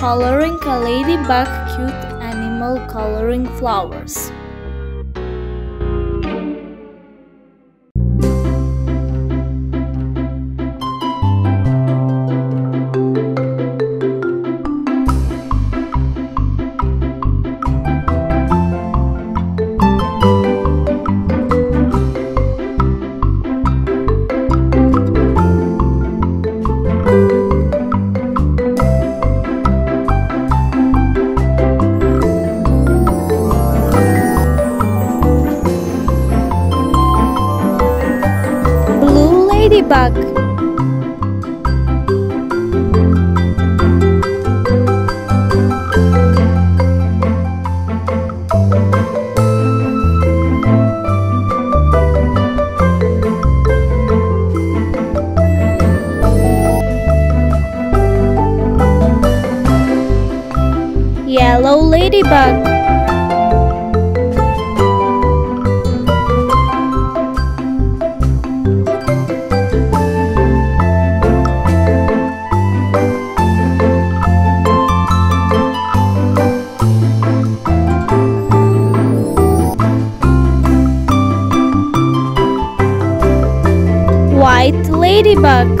Coloring a ladybug, cute animal coloring flowers. Ladybug, yellow ladybug, white ladybug,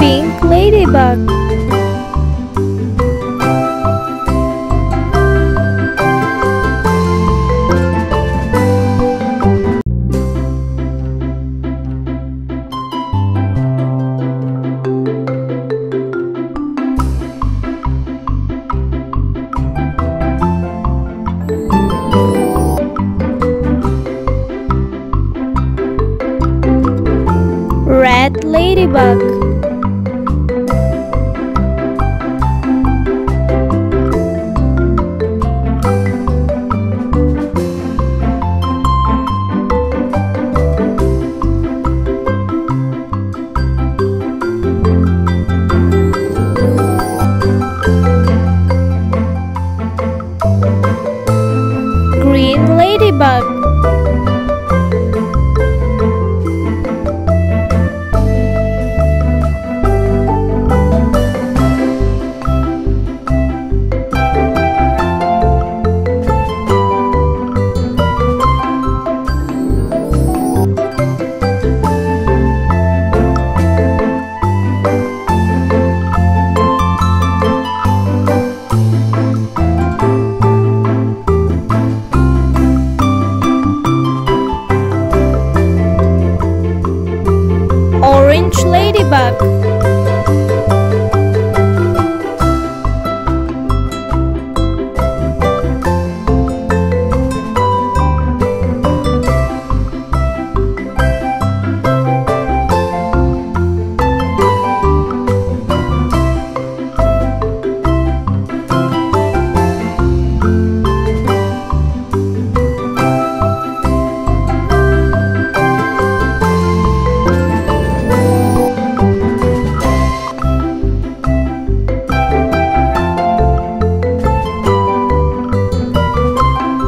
pink ladybug, red ladybug, green ladybug, orange ladybug,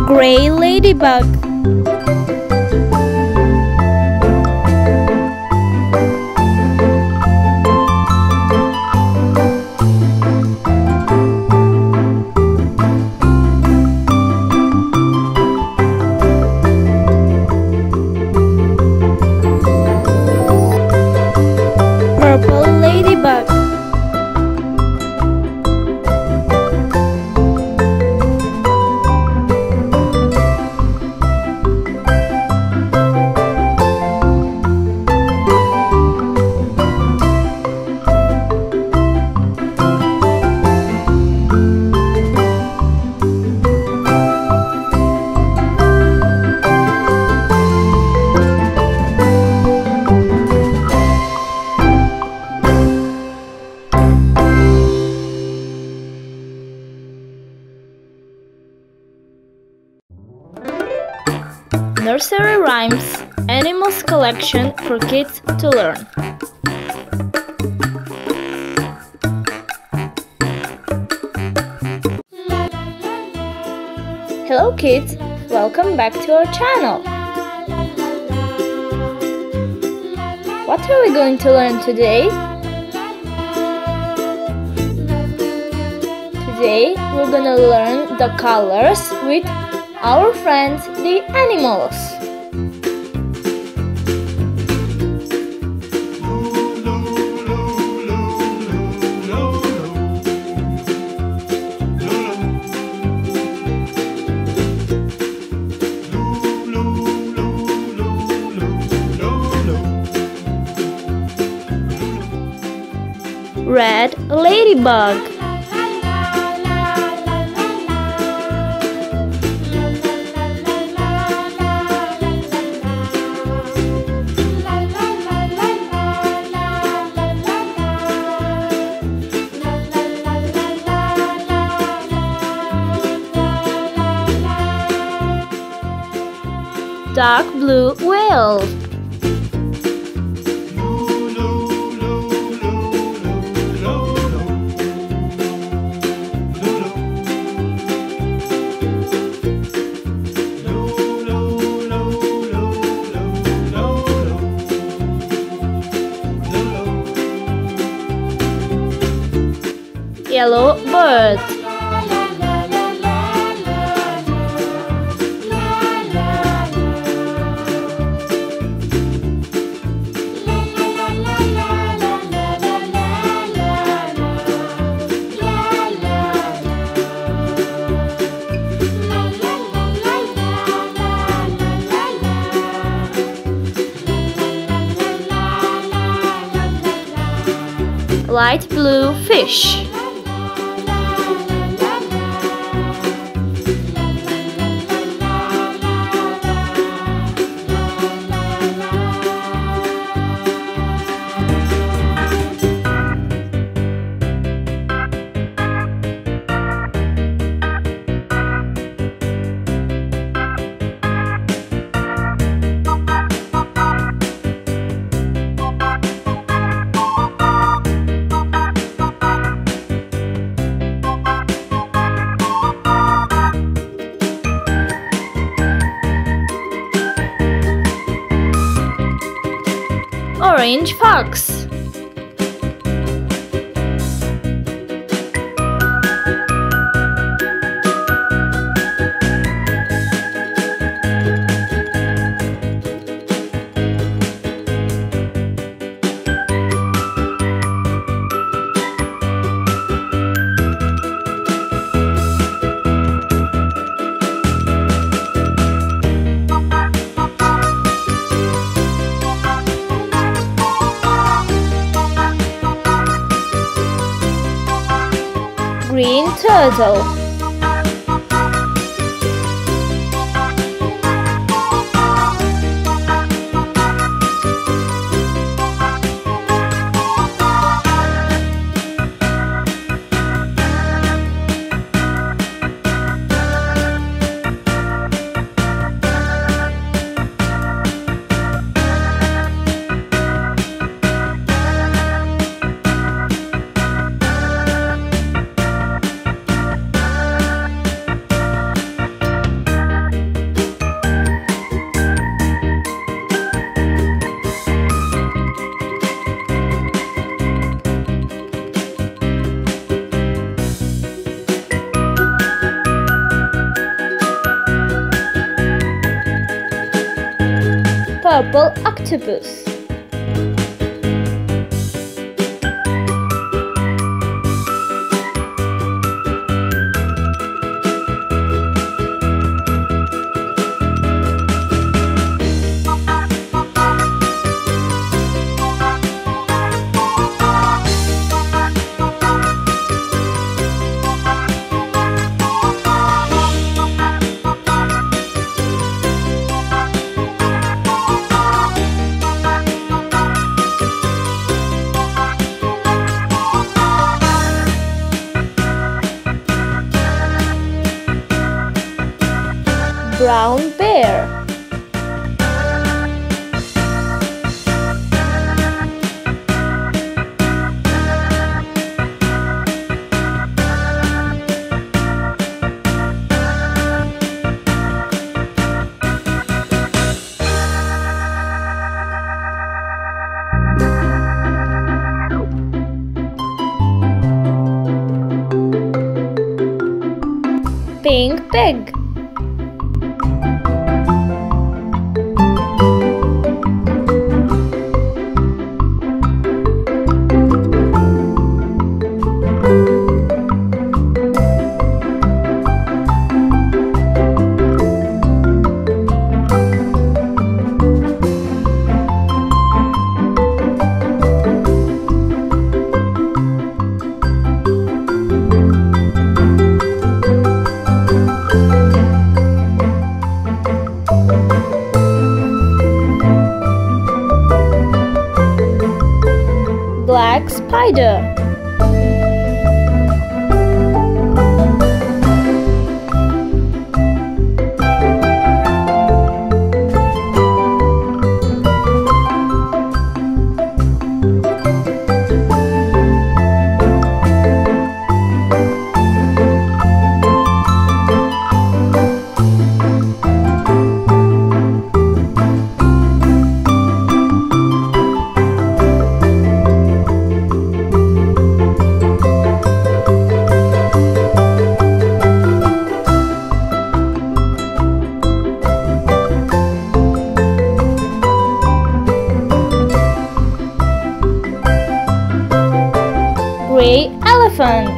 gray ladybug, purple ladybug, Nursery Rhymes Animals Collection for Kids to Learn. Hello kids, welcome back to our channel. What are we going to learn today? Today we're gonna learn the colors with our friends, the animals. Red ladybug. Dark blue whale. Yellow bird. Light blue fish. Orange fox. Green turtle. Purple octopus. Brown bear. egg. Black spider. Gray elephant.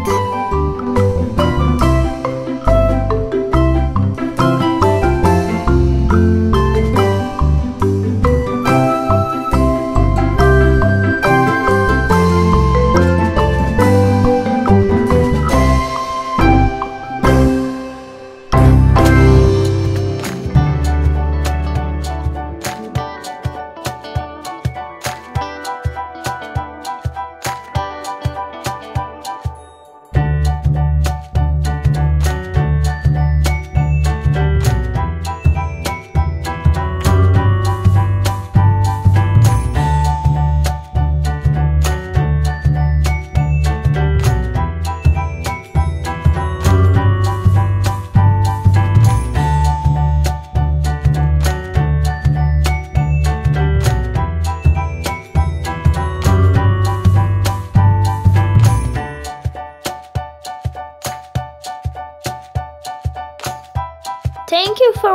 Thank you for